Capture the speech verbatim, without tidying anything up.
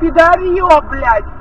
Пидорье, блядь!